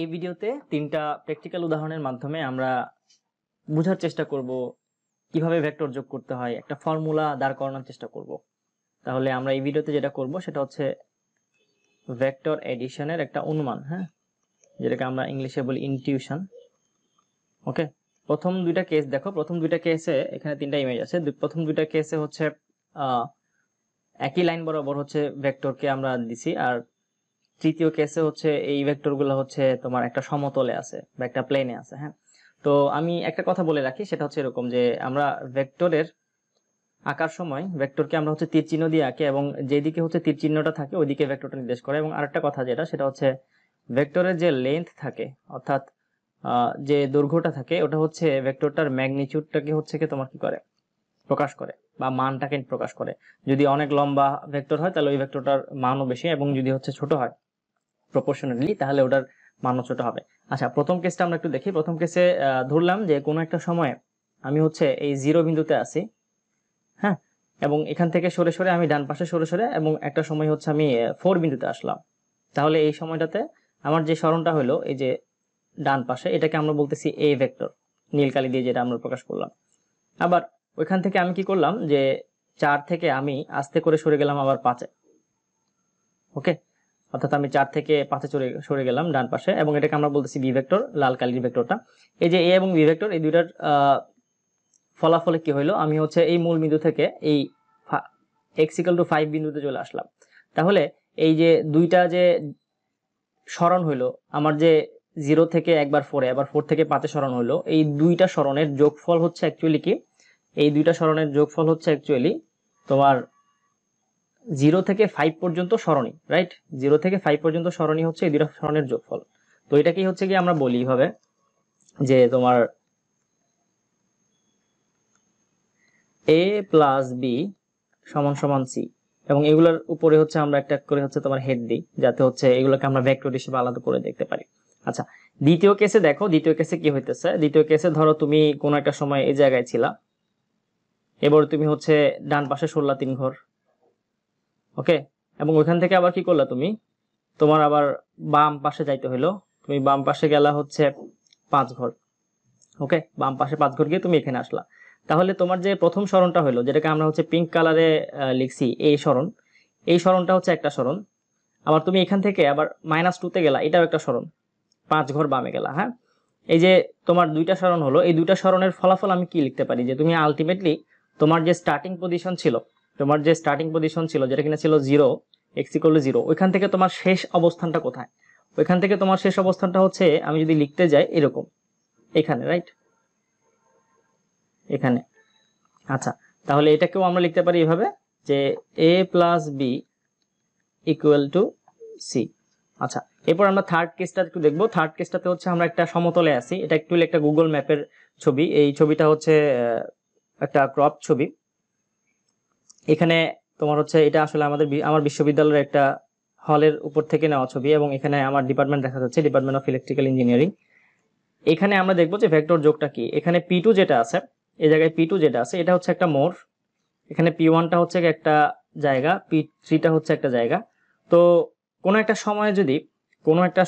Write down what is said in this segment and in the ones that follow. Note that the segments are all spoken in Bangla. এই ভিডিওতে তিনটা প্র্যাকটিক্যাল উদাহরণের মাধ্যমে আমরা বোঝার চেষ্টা করব কিভাবে ভেক্টর যোগ করতে হয়, একটা ফর্মুলা দাঁড় করানোর চেষ্টা করব। তাহলে আমরা এই ভিডিওতে যেটা করব সেটা হচ্ছে ভেক্টর এডিশনের একটা অনুমান, হ্যাঁ, যেটাকে আমরা ইংলিশে বলি ইনটিউশন। ওকে, প্রথম দুইটা কেস দেখো। প্রথম দুইটা কেসে এখানে তিনটা ইমেজ আছে। প্রথম দুইটা কেসে হচ্ছে একই লাইন বরাবর হচ্ছে ভেক্টরকে আমরা দিছি, আর তৃতীয় কেসে হচ্ছে এই ভেক্টরগুলো হচ্ছে তোমার একটা সমতলে আছে বা একটা প্লেনে আছে। হ্যাঁ, তো আমি একটা কথা বলে রাখি, সেটা হচ্ছে এরকম যে আমরা ভেক্টরের আঁকার সময় ভেক্টরকে আমরা হচ্ছে তীর চিহ্ন দিয়ে আঁকি, এবং যেদিকে হচ্ছে তীর চিহ্নটা থাকে ওইদিকে ভেক্টরটা নির্দেশ করে। এবং আরেকটা কথা যেটা, সেটা হচ্ছে ভেক্টরের যে লেন্থ থাকে অর্থাৎ যে দৈর্ঘ্যটা থাকে ওটা হচ্ছে ভেক্টরটার ম্যাগনিচিউডটাকে হচ্ছে কি তোমার কি করে প্রকাশ করে বা মানটাকে প্রকাশ করে। যদি অনেক লম্বা ভেক্টর হয় তাহলে ওই ভেক্টরটার মানও বেশি, এবং যদি হচ্ছে ছোট হয় প্রপোর্শনালি তাহলে ওটার মানও ছোট হবে। আচ্ছা, প্রথম কেসটা আমরা একটু দেখি। প্রথম কেসে ধরলাম যে কোনো একটা সময়ে আমি হচ্ছে এই জিরো বিন্দুতে আছি, হ্যাঁ, এবং এখান থেকে সরে সরে আমি ডান পাশে সরে সরে এবং একটা সময় হচ্ছে আমি ফোর বিন্দুতে আসলাম। তাহলে এই সময়টাতে আমার যে সরণটা হলো এই যে ডান পাশে, এটাকে আমরা বলতেছি এ ভেক্টর, নীল কালি দিয়ে যেটা আমরা প্রকাশ করলাম। আবার ওইখান থেকে আমি কি করলাম যে চার থেকে আমি আস্তে করে সরে গেলাম আবার পাঁচে। ওকে, অর্থাৎ আমি চার থেকে পাঁচে সরে গেলাম ডান পাশে, এবং এটাকে আমরা বলতেছি বি ভেক্টর, লাল কালির ভেক্টরটা। এই যে এ এবং বি ভেক্টর, এই দুইটার ফলাফলে কি হলো, আমি হচ্ছে এই মূল বিন্দু থেকে এই x=5 বিন্দুতে চলে আসলাম। তাহলে এই যে দুইটা যে সরণ হইলো আমার, যে জিরো থেকে একবার ফোরে আবার ফোর থেকে পাঁচে সরণ হইলো, এই দুইটা সরণের যোগফল হচ্ছে অ্যাকচুয়ালি কি, এই দুইটা সরণের যোগফল হচ্ছে অ্যাকচুয়ালি তোমার জিরো থেকে ফাইভ পর্যন্ত সরণি, রাইট? জিরো থেকে ফাইভ পর্যন্ত সরণি হচ্ছে এই দুইটা সরণের যোগফল। তো এটাকেই হচ্ছে কি আমরা বলি হবে যে তোমার a প্লাস বি সমান সমান সি, এবং এগুলোর উপরে হচ্ছে আমরা একটা করে হচ্ছে তোমার হেড দিই, যাতে হচ্ছে এগুলোকে আমরা ভেক্টর হিসেবে আলাদা করে দেখতে পারি। আচ্ছা, দ্বিতীয় কেসে দেখো, দ্বিতীয় কেসে কি হইতেছে। দ্বিতীয় কেসে ধরো তুমি কোনো একটা সময় এই জায়গায় ছিলা, এবার তুমি হচ্ছে ডান পাশে সরলা তিন ঘর। ওকে, এবং ওইখান থেকে আবার কি করলা তুমি, তোমার আবার বাম পাশে যাইতে হইলো, তুমি বাম পাশে গেলা হচ্ছে পাঁচ ঘর। ওকে, বাম পাশে পাঁচ ঘর গিয়ে তুমি এখানে আসলা। তাহলে তোমার যে প্রথম সরণটা হইলো, যেটাকে আমরা হচ্ছে পিঙ্ক কালারে লিখছি এই সরণ, এই সরণটা হচ্ছে একটা সরণ। আবার তুমি এখান থেকে আবার মাইনাস টুতে গেলা, এটাও একটা সরণ, পাঁচ ঘর বামে গেলা। হ্যাঁ, এই যে তোমার দুইটা সরণ হলো, এই দুইটা সরণের ফলাফল আমি কি লিখতে পারি, যে তুমি আলটিমেটলি তোমার যে স্টার্টিং পজিশন ছিল, তোমার যে স্টার্টিং পজিশন ছিল যেটা কিনা ছিল জিরো, x=0, ওইখান থেকে তোমার শেষ অবস্থানটা কোথায়? ওইখান থেকে তোমার শেষ অবস্থানটা হচ্ছে আমি যদি লিখতে যাই এরকম এখানে, রাইট, এখানে। আচ্ছা, তাহলে এটাকেও আমরা লিখতে পারি এভাবে যে a প্লাস বি = c। আচ্ছা, এরপর আমরা থার্ড কেসটা একটু দেখবো। থার্ড কেসটাতে হচ্ছে আমরা একটা সমতলে আছি। এটা অ্যাকচুয়ালি একটা গুগল ম্যাপের ছবি। এই ছবিটা হচ্ছে একটা ক্রপ ছবি। এখানে তোমার হচ্ছে এটা আসলে আমার বিশ্ববিদ্যালয়ের একটা হলের উপর থেকে নেওয়া ছবি, এবং এখানে আমার ডিপার্টমেন্ট দেখা যাচ্ছে, ডিপার্টমেন্ট অফ ইলেকট্রিক্যাল ইঞ্জিনিয়ারিং। এখানে আমরা দেখবো যে ভেক্টর যোগটা কি। এখানে p2 যেটা আছে, এই জায়গায় p2 যেটা আছে এটা হচ্ছে একটা মোড়, এখানে p1টা হচ্ছে একটা জায়গা, p3টা হচ্ছে একটা জায়গা। তো কোনো একটা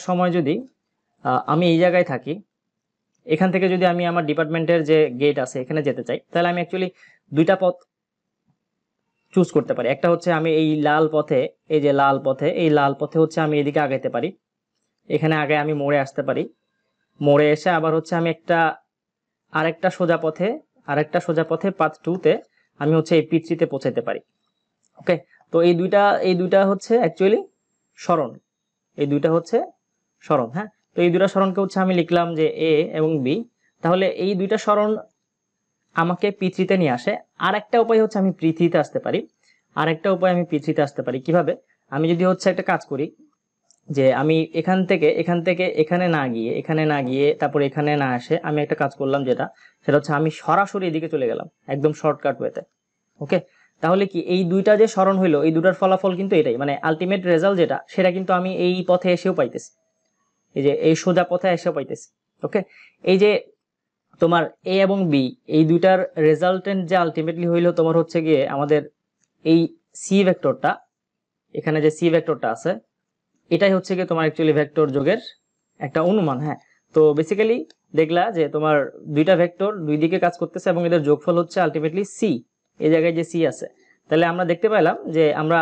সময় যদি আমি এই জায়গায় থাকি, এখান থেকে যদি আমি আমার ডিপার্টমেন্টের যে গেট আছে এখানে যেতে চাই, তাহলে আমি অ্যাকচুয়ালি দুইটা পথ চুজ করতে পারি। একটা হচ্ছে আমি এই লাল পথে, এই যে লাল পথে, এই লাল পথে হচ্ছে আমি এদিকে আগাইতে পারি, এখানে আগে আমি মোড়ে আসতে পারি। মোড়ে এসে আবার হচ্ছে আমি আরেকটা সোজা পথে পাথ 2-তে আমি হচ্ছে এই পিচিতে পৌঁছাইতে পারি। ওকে, তো এই দুইটা হচ্ছে অ্যাকচুয়ালি সরণ, এই দুইটা হচ্ছে সরণ। হ্যাঁ, তো এই দুইটা সরণকে হচ্ছে আমি লিখলাম যে a এবং b। তাহলে এই দুইটা সরণ আমাকে p3-তে নিয়ে আসে। আরেকটা উপায় হচ্ছে আমি p3-তে আসতে পারি, কিভাবে? আমি যদি হচ্ছে একটা কাজ করি যে আমি এখান থেকে এখানে না গিয়ে তারপর এখানে না আসে আমি একটা কাজ করলাম, সেটা হচ্ছে আমি সরাসরি এদিকে চলে গেলাম একদম শর্টকাট ওয়েতে। ওকে, তাহলে কি এই দুইটা যে সরণ হইলো, এই দুটার ফলাফল কিন্তু এটাই, মানে আলটিমেট রেজাল্ট যেটা, সেটা কিন্তু আমি এই পথে এসেও পাইতেছি, এই যে এই সোজা পথে এসেও পাইতেছি। ওকে, এই যে তোমার a এবং b এই দুইটার রেজাল্টেন্ট যে আলটিমেটলি হইলো তোমার হচ্ছে গিয়ে আমাদের এই c ভেক্টরটা, এখানে যে c ভেক্টরটা আছে এটাই হচ্ছে গিয়ে তোমার অ্যাকচুয়ালি ভেক্টর যোগের একটা অনুমান। হ্যাঁ, তো বেসিক্যালি দেখলা যে তোমার দুইটা ভেক্টর দুই দিকে কাজ করতেছে এবং এদের যোগফল হচ্ছে আলটিমেটলি সি। এই জায়গায় যে সি আছে, তাহলে আমরা দেখতে পেলাম যে আমরা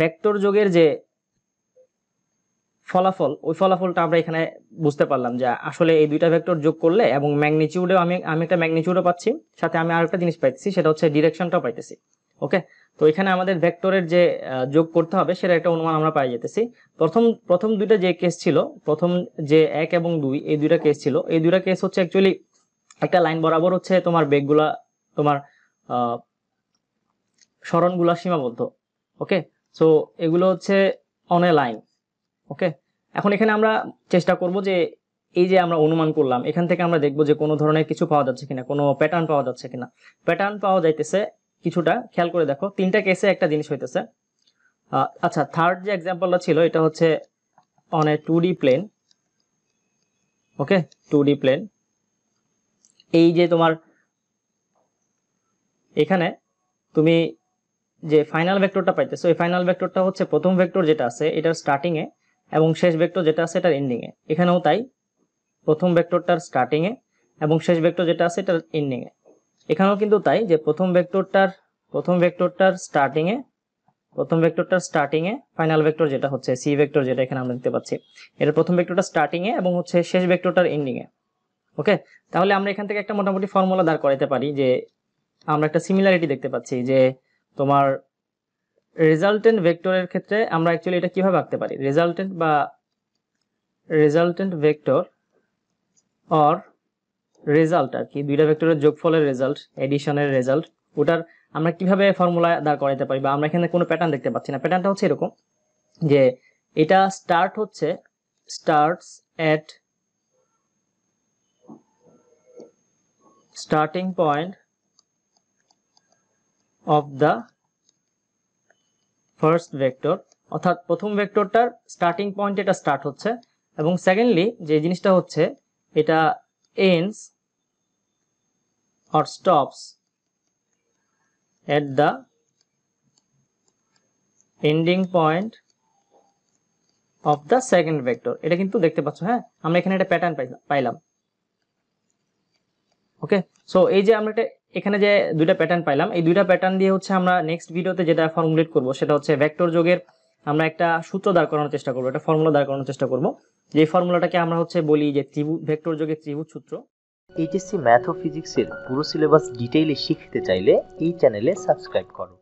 ভেক্টর যোগের যে ফলাফল, ওই ফলাফলটা আমরা এখানে বুঝতে পারলাম যে আসলে এই দুইটা ভেক্টর যোগ করলে এবং ম্যাগনিচিউডেও আমি একটা ম্যাগনিচিউডও পাচ্ছি, সাথে আমি আরেকটা জিনিস পাইতেছি, সেটা হচ্ছে ডিরেকশনটাও পাইতেছি। ওকে, তো এখানে আমাদের ভেক্টরের যে যোগ করতে হবে সেটা একটা অনুমান আমরা পাই যেতেছি। প্রথম দুইটা যে কেস ছিল, প্রথম যে 1 এবং 2 এই দুইটা কেস ছিল, এই দুইটা কেস হচ্ছে অ্যাকচুয়ালি একটা লাইন বরাবর হচ্ছে তোমার বেগগুলা, তোমার সরণগুলা সীমাবদ্ধ। ওকে, সো এগুলো হচ্ছে অন এ লাইন। ওকে, এখন এখানে আমরা চেষ্টা করব যে এই যে আমরা অনুমান করলাম, এখান থেকে আমরা দেখব যে কোনো ধরনের কিছু পাওয়া যাচ্ছে কিনা, কোনো প্যাটার্ন পাওয়া যাচ্ছে কিনা। প্যাটার্ন পাওয়া যাইতেছে কিছুটা, খেয়াল করে দেখো তিনটা কেসে একটা জিনিস হইতেছে। আচ্ছা, থার্ড যে এক্সাম্পলটা ছিল এটা হচ্ছে on a 2D plane. Okay, 2D plane, এই যে তোমার এখানে তুমি যে ফাইনাল ভেক্টরটা পাইতেছো, এই ফাইনাল ভেক্টরটা হচ্ছে প্রথম ভেক্টর যেটা আছে এটার স্টার্টিং এ এবং শেষ ভেক্টর যেটা আছে এটার এন্ডিং এ। এখানেও তাই, প্রথম ভেক্টরটার স্টার্টিং এ এবং শেষ ভেক্টর যেটা আছে এটার এন্ডিং এ। এখানেও কিন্তু তাই যে প্রথম ভেক্টরটার স্টার্টিং এ ফাইনাল ভেক্টর যেটা হচ্ছে সি ভেক্টর, যেটা এখানে আমরা দেখতে পাচ্ছি, এটা প্রথম ভেক্টরটা স্টার্টিং এ এবং হচ্ছে শেষ ভেক্টরটার এন্ডিং এ। ওকে, তাহলে আমরা এখান থেকে একটা মোটামুটি ফর্মুলা দাঁড় করাতে পারি যে আমরা একটা সিমিলারিটি দেখতে পাচ্ছি যে তোমার রেজাল্টেন্ট ভেক্টরের ক্ষেত্রে আমরা অ্যাকচুয়ালি এটা কিভাবে আঁকতে পারি, রেজাল্টেন্ট ভেক্টর অর রেজাল্ট আর কি, দুইটা ভেক্টরের যোগফলের রেজাল্ট, এডিশনের রেজাল্ট, ওটার আমরা কিভাবে ফর্মুলা দাঁড় করাতে পারি। বা আমরা এখানে কোনো প্যাটার্ন দেখতে পাচ্ছি না, প্যাটার্নটা হচ্ছে এরকম যে এটা starts at starting point of the first vector, অর্থাৎ প্রথম ভেক্টরটার স্টার্টিং পয়েন্ট এটা স্টার্ট হচ্ছে, এবং সেকেন্ডলি যে জিনিসটা হচ্ছে এটা ends or stops at the ending point of the second vector. এটা কিন্তু দেখতে পাচ্ছ, হ্যাঁ আমরা এখানে একটা প্যাটার্ন পাইলাম। ওকে, সো এই যে আমরা এখানে যে দুইটা প্যাটার্ন পাইলাম, এই দুইটা প্যাটার্ন দিয়ে হচ্ছে আমরা নেক্সট ভিডিওতে যেটা ফর্মুলেট করব সেটা হচ্ছে ভেক্টর যোগের আমরা একটা সূত্র দাঁড় করানোর চেষ্টা করব, একটা ফর্মুলা দাঁড় করানোর চেষ্টা করব, যে ফর্মুলাটাকে আমরা হচ্ছে বলি যে ভেক্টর যোগের ত্রিভুজ সূত্র। এইচএসসি ম্যাথ ও ফিজিক্সের পুরো সিলেবাস ডিটেইলে শিখতে চাইলে এই চ্যানেলে সাবস্ক্রাইব করো।